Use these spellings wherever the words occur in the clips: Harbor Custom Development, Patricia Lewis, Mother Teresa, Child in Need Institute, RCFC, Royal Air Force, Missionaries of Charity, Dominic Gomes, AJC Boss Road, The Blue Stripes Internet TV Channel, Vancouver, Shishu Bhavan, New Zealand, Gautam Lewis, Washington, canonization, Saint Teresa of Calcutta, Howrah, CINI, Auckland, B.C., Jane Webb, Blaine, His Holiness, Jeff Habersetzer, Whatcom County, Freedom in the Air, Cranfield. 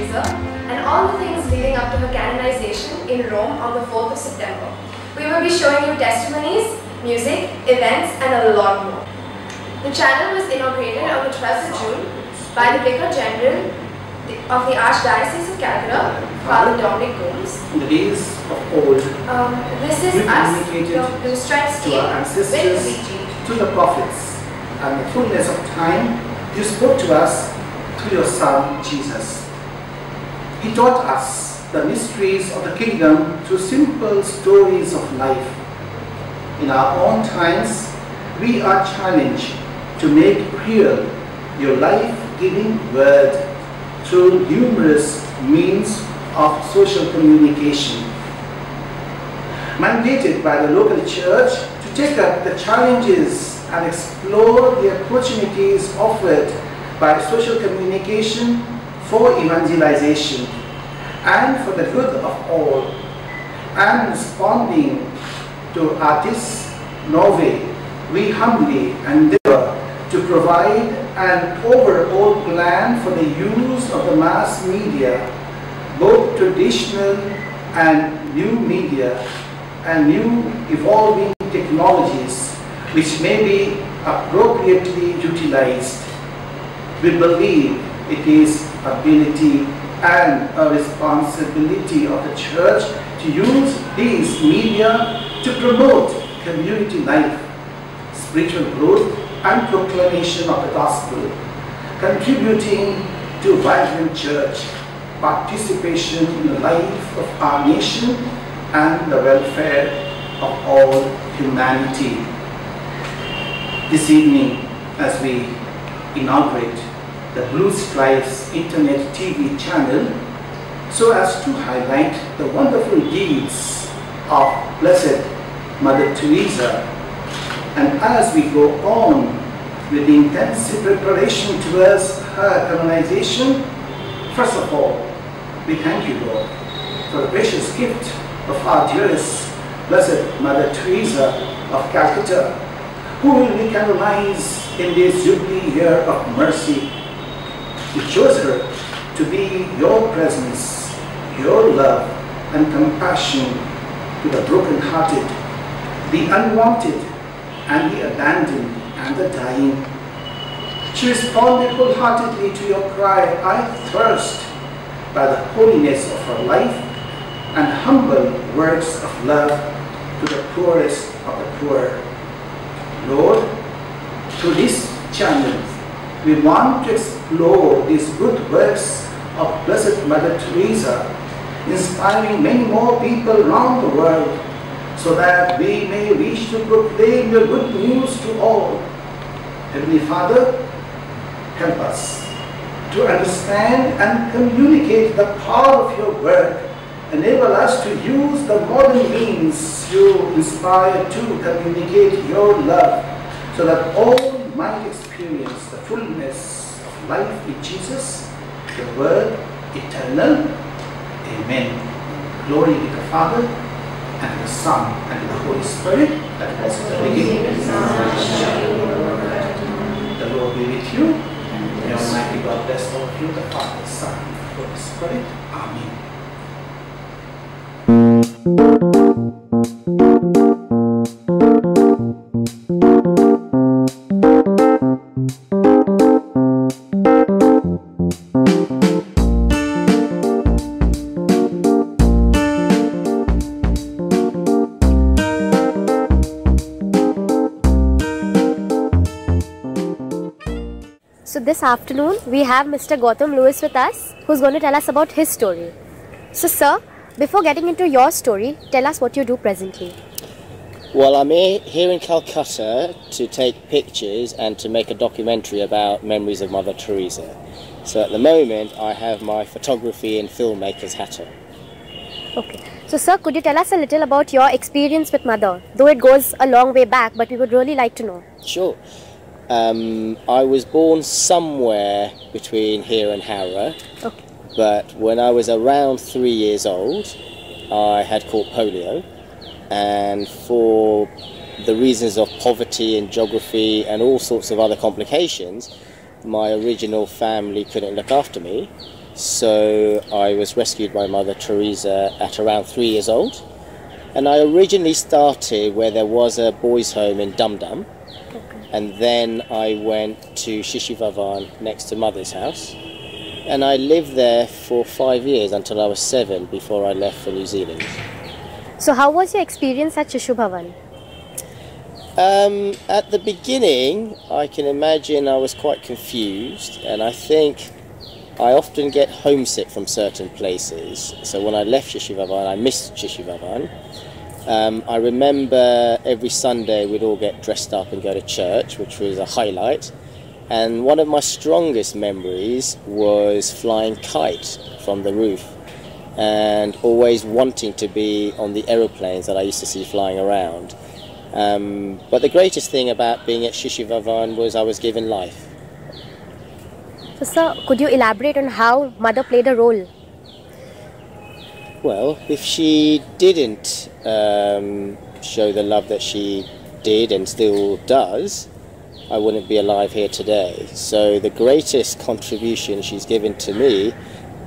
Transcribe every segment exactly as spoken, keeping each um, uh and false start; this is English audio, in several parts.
Teresa and all the things leading up to her canonization in Rome on the fourth of September. We will be showing you testimonies, music, events and a lot more. The channel was inaugurated on the twelfth of June by the Vicar General of the Archdiocese of Calcutta, Father Dominic Gomes. In the days of old, um, this is us, the Blue Stripes team, with to the prophets, and the fullness of time, you spoke to us through your Son, Jesus. He taught us the mysteries of the kingdom through simple stories of life. In our own times, we are challenged to make real your life-giving word through numerous means of social communication. Mandated by the local church to take up the challenges and explore the opportunities offered by social communication for evangelization and for the good of all, and responding to Artists Norway, we humbly endeavor to provide an overall plan for the use of the mass media, both traditional and new media, and new evolving technologies which may be appropriately utilized. We believe it is an ability and a responsibility of the Church to use these media to promote community life, spiritual growth and proclamation of the Gospel, contributing to vibrant Church participation in the life of our nation and the welfare of all humanity. This evening, as we inaugurate the Blue Stripes Internet T V channel, so as to highlight the wonderful deeds of Blessed Mother Teresa, and as we go on with the intensive preparation towards her canonization, first of all, we thank you, Lord, for the precious gift of our dearest Blessed Mother Teresa of Calcutta, who will be canonized in this jubilee year of mercy. You chose her to be your presence, your love and compassion to the broken-hearted, the unwanted, and the abandoned, and the dying. She responded wholeheartedly to your cry, "I thirst," by the holiness of her life and humble words of love to the poorest of the poor. Lord, through this channel, we want to explore these good works of Blessed Mother Teresa, inspiring many more people around the world, so that we may wish to proclaim your good news to all. Heavenly Father, help us to understand and communicate the power of your work. Enable us to use the modern means you inspire to communicate your love, so that all might experience the fullness of life in Jesus, the Word eternal. Amen. Glory to the Father, and the Son, and the Holy Spirit, that was the beginning. The Lord be with you, and the Almighty God bless all of you, the Father, the Son, and the Holy Spirit. Amen. So this afternoon we have Mister Gautam Lewis with us, who's going to tell us about his story. So sir, before getting into your story, tell us what you do presently. Well, I'm here in Calcutta to take pictures and to make a documentary about memories of Mother Teresa. So at the moment, I have my photography and filmmaker's hat on. Okay. So sir, could you tell us a little about your experience with Mother? Though it goes a long way back, but we would really like to know. Sure. Um, I was born somewhere between here and Howrah. Okay. But when I was around three years old, I had caught polio, and for the reasons of poverty and geography and all sorts of other complications, my original family couldn't look after me, So I was rescued by Mother Teresa at around three years old. And I originally started where there was a boys' home in Dum Dum. Okay. And then I went to Shishu Bhavan next to Mother's house. And I lived there for five years until I was seven before I left for New Zealand. So how was your experience at Shishu Bhavan? Um, at the beginning, I can imagine I was quite confused, and I think I often get homesick from certain places. So when I left Shishu Bhavan, I missed Shishu Bhavan. Um, I remember every Sunday we'd all get dressed up and go to church, which was a highlight. And one of my strongest memories was flying kite from the roof and always wanting to be on the aeroplanes that I used to see flying around. Um, but the greatest thing about being at Shishu Bhavan was I was given life. So sir, could you elaborate on how Mother played a role? Well, if she didn't um, show the love that she did and still does, I wouldn't be alive here today. So the greatest contribution she's given to me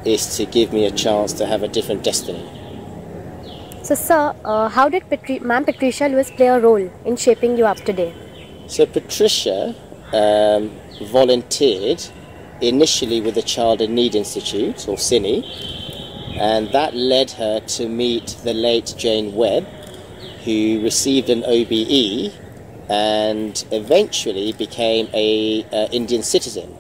is to give me a chance to have a different destiny. So sir, uh, how did Patri Ma'am Patricia Lewis play a role in shaping you up today? So Patricia um, volunteered initially with the Child in Need Institute, or C I N I, and that led her to meet the late Jane Webb, who received an O B E and eventually became an uh, Indian citizen.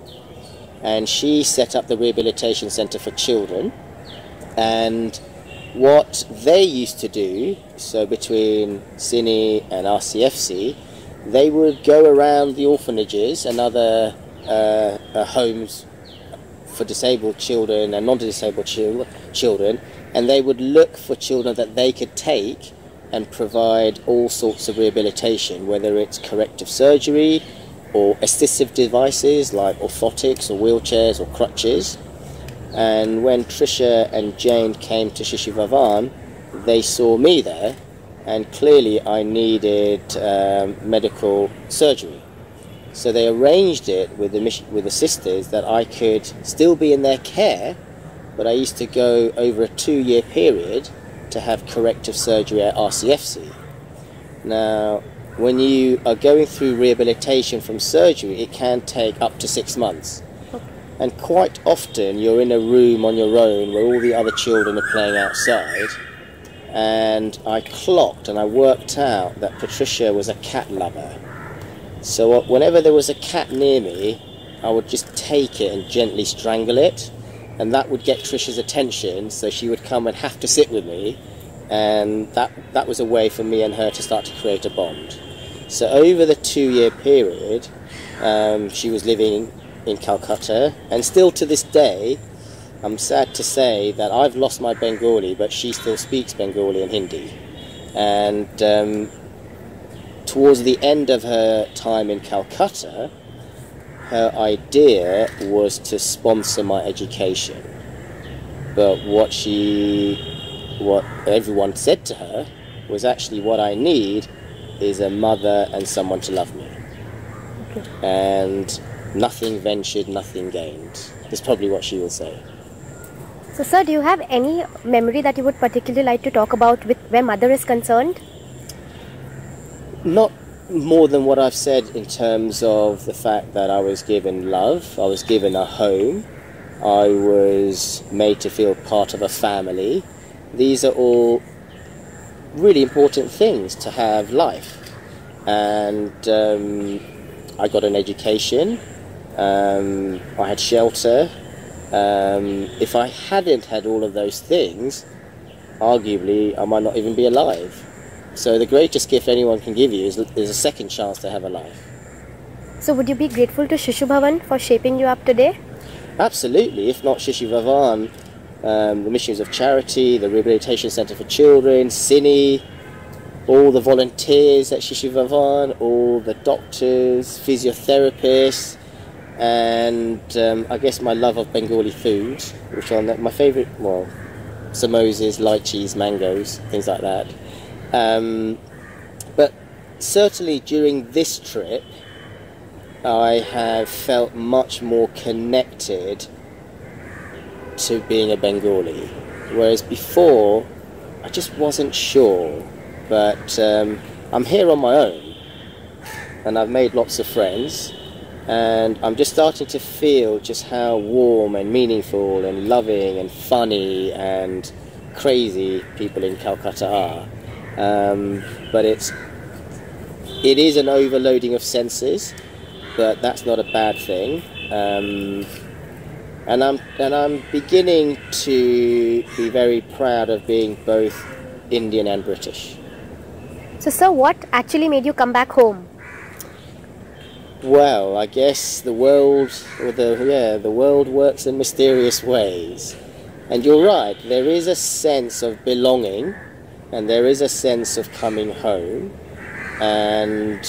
And she set up the Rehabilitation Centre for Children, and what they used to do, so between C I N I and R C F C, they would go around the orphanages and other uh, uh, homes for disabled children and non-disabled chil children, and they would look for children that they could take and provide all sorts of rehabilitation, whether it's corrective surgery or assistive devices like orthotics or wheelchairs or crutches. And when Tricia and Jane came to Shishu Bhavan, they saw me there, and clearly I needed um, medical surgery. So they arranged it with the, with the sisters that I could still be in their care, but I used to go over a two-year period to have corrective surgery at R C F C. Now, when you are going through rehabilitation from surgery, it can take up to six months. And quite often you're in a room on your own where all the other children are playing outside, and I clocked and I worked out that Patricia was a cat lover. So whenever there was a cat near me, I would just take it and gently strangle it, and that would get Tricia's attention, so she would come and have to sit with me, and that, that was a way for me and her to start to create a bond. So over the two-year period, um, she was living in Calcutta, and still to this day, I'm sad to say that I've lost my Bengali, but she still speaks Bengali and Hindi. And um, towards the end of her time in Calcutta, her idea was to sponsor my education. But what she, what everyone said to her was actually, what I need is a mother and someone to love me. Okay. And nothing ventured, nothing gained. That's probably what she will say. So sir, do you have any memory that you would particularly like to talk about with where Mother is concerned? Not more than what I've said, in terms of the fact that I was given love, I was given a home, I was made to feel part of a family. These are all really important things to have life. And um, I got an education. Um, I had shelter. Um, if I hadn't had all of those things, arguably I might not even be alive. So the greatest gift anyone can give you is, is a second chance to have a life. So would you be grateful to Shishu Bhavan for shaping you up today? Absolutely. If not Shishu Bhavan, um, the Missionaries of Charity, the Rehabilitation Centre for Children, C I N I, all the volunteers at Shishu Bhavan, all the doctors, physiotherapists, and um, I guess my love of Bengali food, which are my favourite, well, samosas, lychees, mangoes, things like that. Um, but certainly during this trip, I have felt much more connected to being a Bengali, whereas before I just wasn't sure. But um, I'm here on my own and I've made lots of friends, and I'm just starting to feel just how warm and meaningful and loving and funny and crazy people in Calcutta are. Um, but it's it is an overloading of senses, but that's not a bad thing. Um, and I'm and I'm beginning to be very proud of being both Indian and British. So, sir, what actually made you come back home? Well, I guess the world, or the yeah, the world works in mysterious ways. And you're right, there is a sense of belonging, and there is a sense of coming home, and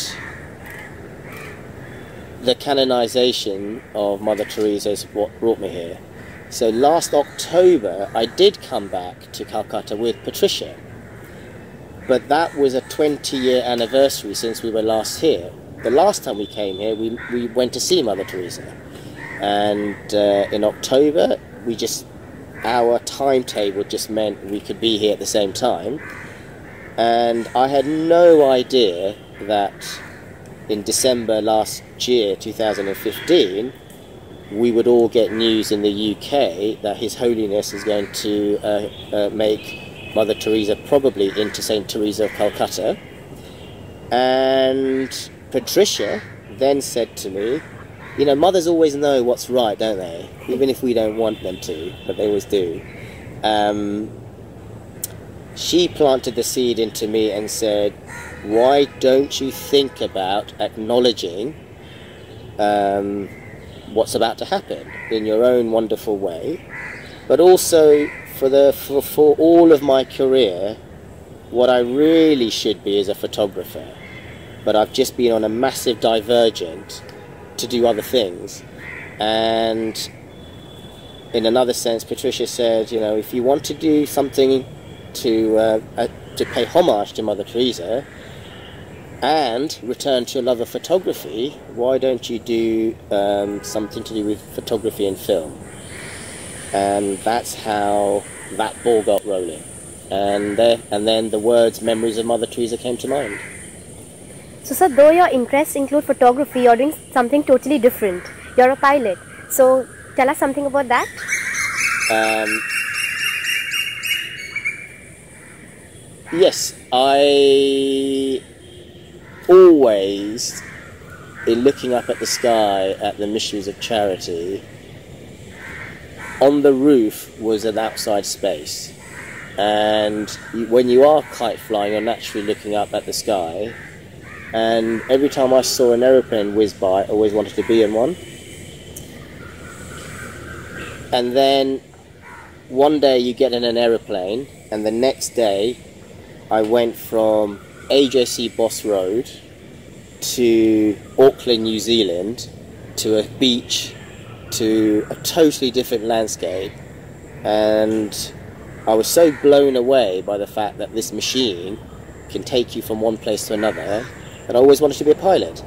the canonization of Mother Teresa is what brought me here. So last October, I did come back to Calcutta with Patricia, but that was a twenty year anniversary since we were last here. The last time we came here, we, we went to see Mother Teresa, and uh, in October, we just our timetable just meant we could be here at the same time, and I had no idea that in December last year, two thousand fifteen, we would all get news in the U K that His Holiness is going to uh, uh, make Mother Teresa probably into Saint Teresa of Calcutta. And Patricia then said to me, you know, mothers always know what's right, don't they? Even if we don't want them to, but they always do. Um, she planted the seed into me and said, why don't you think about acknowledging um, what's about to happen in your own wonderful way? But also, for, the, for, for all of my career, what I really should be is a photographer. But I've just been on a massive divergent to do other things. And in another sense, Patricia said, you know, if you want to do something to uh, uh, to pay homage to Mother Teresa and return to your love of photography, why don't you do um, something to do with photography and film? And that's how that ball got rolling. And, uh, and then the words, memories of Mother Teresa, came to mind. So, sir, though your interests include photography, you're doing something totally different. You're a pilot. So, tell us something about that. Um, yes, I always, in looking up at the sky at the Missionaries of Charity, on the roof was an outside space. And when you are kite flying, you're naturally looking up at the sky. And every time I saw an aeroplane whiz by, I always wanted to be in one. And then one day you get in an aeroplane, and the next day I went from A J C Boss Road to Auckland, New Zealand, to a beach, to a totally different landscape. And I was so blown away by the fact that this machine can take you from one place to another. And I always wanted to be a pilot.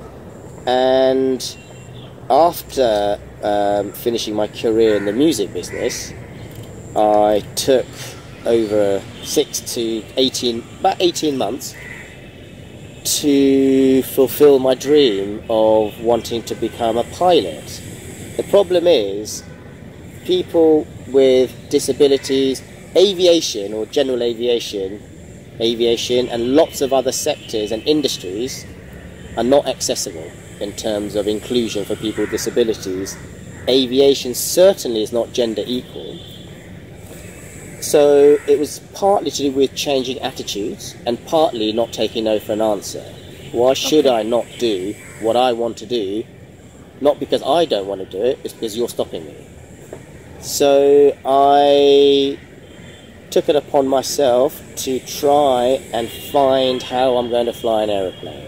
And after um, finishing my career in the music business, I took over six to eighteen, about eighteen months to fulfill my dream of wanting to become a pilot. The problem is, people with disabilities, aviation or general aviation, aviation and lots of other sectors and industries are not accessible in terms of inclusion for people with disabilities. Aviation certainly is not gender equal. So it was partly to do with changing attitudes and partly not taking no for an answer. Why should I not do what I want to do? Not because I don't want to do it, it's because you're stopping me. So I took it upon myself to try and find how I'm going to fly an aeroplane.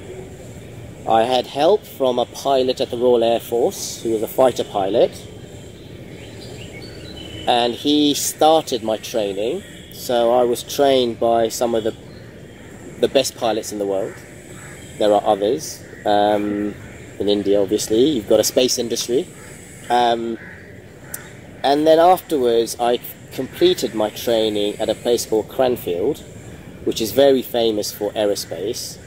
I had help from a pilot at the Royal Air Force, who was a fighter pilot, and he started my training. So I was trained by some of the, the best pilots in the world. There are others. Um, in India, obviously, you've got a space industry. Um, And then afterwards I completed my training at a place called Cranfield, which is very famous for aerospace,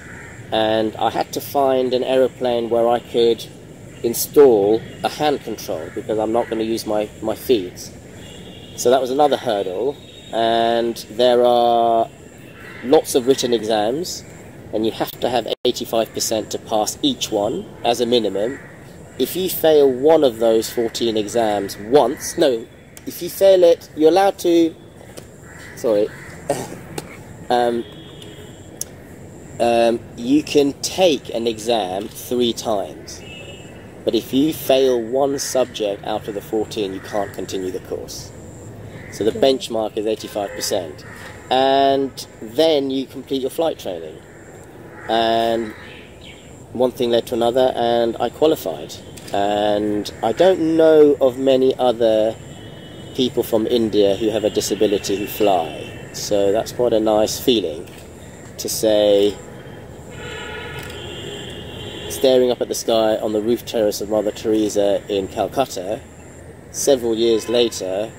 and I had to find an aeroplane where I could install a hand control because I'm not going to use my, my feet. So that was another hurdle, and there are lots of written exams, and you have to have eighty-five percent to pass each one as a minimum. If you fail one of those fourteen exams once, no, if you fail it, you're allowed to, sorry, um, um, you can take an exam three times. But if you fail one subject out of the fourteen, you can't continue the course. So the benchmark is eighty-five percent. And then you complete your flight training. And one thing led to another, and I qualified. And I don't know of many other people from India who have a disability who fly. So that's quite a nice feeling to say, staring up at the sky on the roof terrace of Mother Teresa in Calcutta, several years later,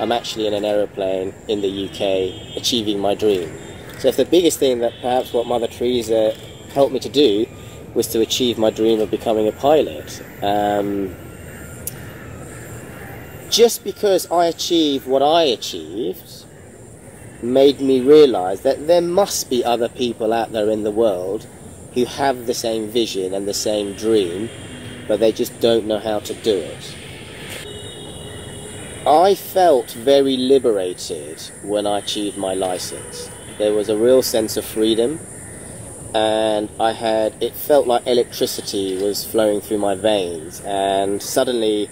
I'm actually in an aeroplane in the U K achieving my dream. So if the biggest thing that perhaps what Mother Teresa helped me to do was to achieve my dream of becoming a pilot. Um, just because I achieved what I achieved made me realise that there must be other people out there in the world who have the same vision and the same dream, but they just don't know how to do it. I felt very liberated when I achieved my license. There was a real sense of freedom, and I had, it felt like electricity was flowing through my veins, and suddenly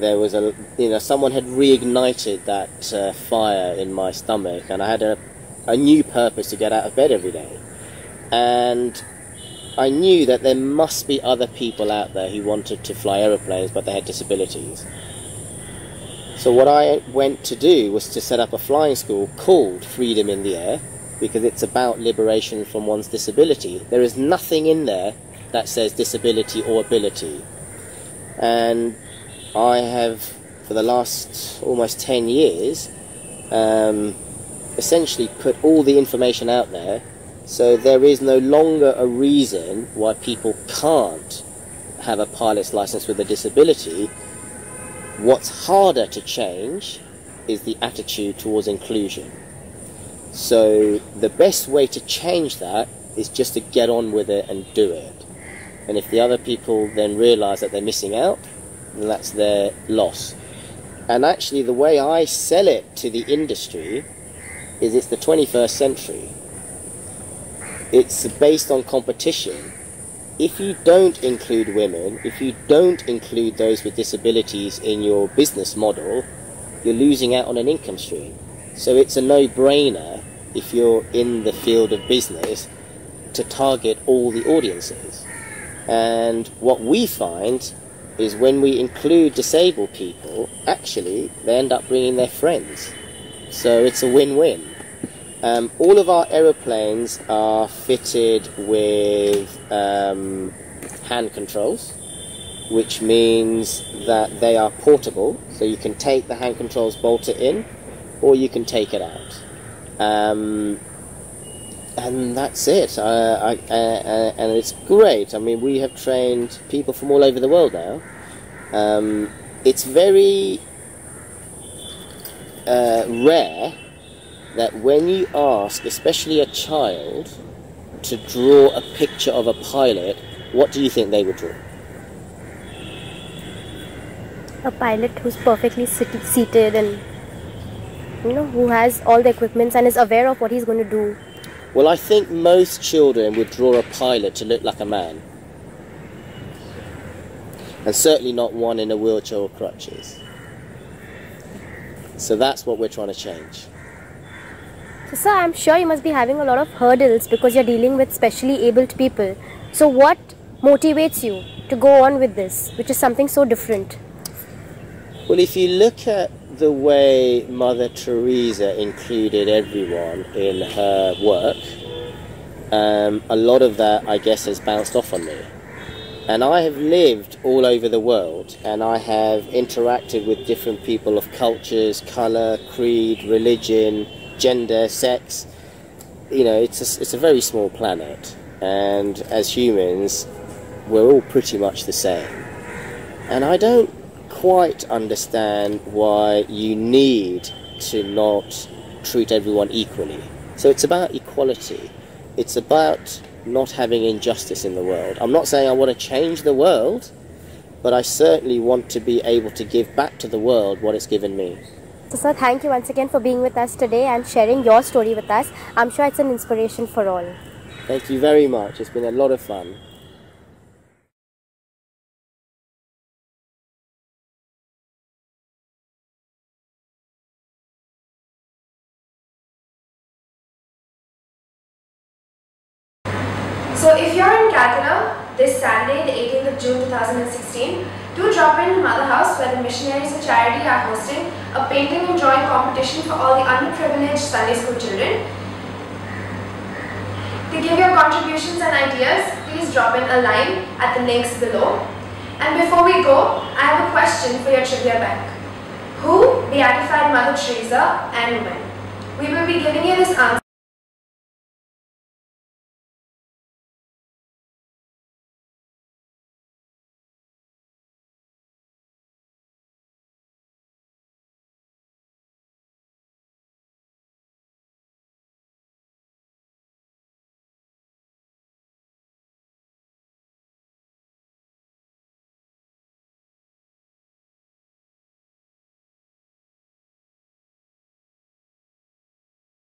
there was a, you know, someone had reignited that uh, fire in my stomach, and I had a, a new purpose to get out of bed every day. And I knew that there must be other people out there who wanted to fly aeroplanes but they had disabilities. So what I went to do was to set up a flying school called Freedom in the Air, because it's about liberation from one's disability. There is nothing in there that says disability or ability. And I have, for the last almost ten years, um, essentially put all the information out there, so there is no longer a reason why people can't have a pilot's license with a disability. What's harder to change is the attitude towards inclusion. So the best way to change that is just to get on with it and do it. And if the other people then realise that they're missing out, then that's their loss. And actually the way I sell it to the industry is it's the twenty-first century. It's based on competition. If you don't include women, if you don't include those with disabilities in your business model, you're losing out on an income stream. So it's a no-brainer, if you're in the field of business, to target all the audiences. And what we find is when we include disabled people, actually they end up bringing their friends. So it's a win-win. Um, all of our aeroplanes are fitted with um, hand controls, which means that they are portable, so you can take the hand controls, bolt it in, or you can take it out. Um, and that's it, uh, I, uh, and it's great. I mean, we have trained people from all over the world now. Um, it's very uh, rare that when you ask, especially a child, to draw a picture of a pilot, what do you think they would draw? A pilot who's perfectly seated and, you know, who has all the equipments and is aware of what he's going to do. Well, I think most children would draw a pilot to look like a man. And certainly not one in a wheelchair or crutches. So that's what we're trying to change. So, sir, I'm sure you must be having a lot of hurdles because you're dealing with specially abled people. So what motivates you to go on with this, which is something so different? Well, if you look at the way Mother Teresa included everyone in her work, um, a lot of that, I guess, has bounced off on me. And I have lived all over the world, and I have interacted with different people of cultures, colour, creed, religion, gender, sex. You know, it's a, it's a very small planet, and as humans, we're all pretty much the same. And I don't quite understand why you need to not treat everyone equally. So it's about equality. It's about not having injustice in the world. I'm not saying I want to change the world, but I certainly want to be able to give back to the world what it's given me. So, sir, thank you once again for being with us today and sharing your story with us. I'm sure it's an inspiration for all. Thank you very much. It's been a lot of fun. So if you're in Calcutta this Saturday, the eighteenth of June two thousand sixteen, do drop in to Mother House, where the Missionaries of Charity are hosting a painting and drawing competition for all the underprivileged Sunday school children. To give your contributions and ideas, please drop in a line at the links below. And before we go, I have a question for your trivia bank. Who beatified Mother Teresa and when? We will be giving you this answer.